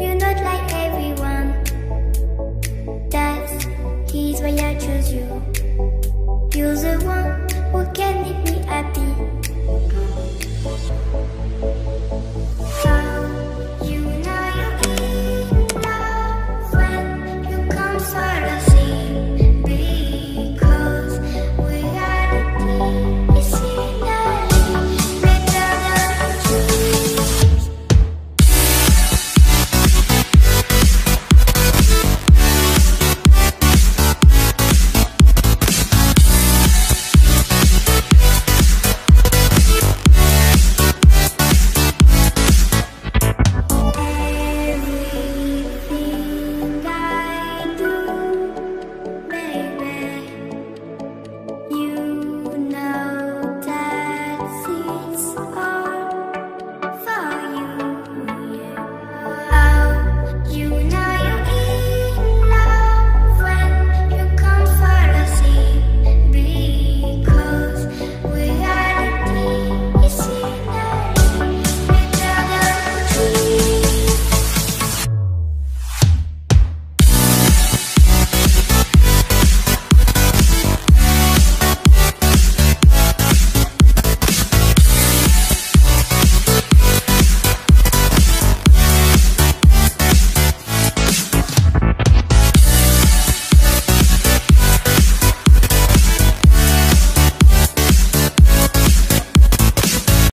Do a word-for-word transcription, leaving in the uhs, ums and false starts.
You're not like everyone. That's he's why I chose you. You're the one.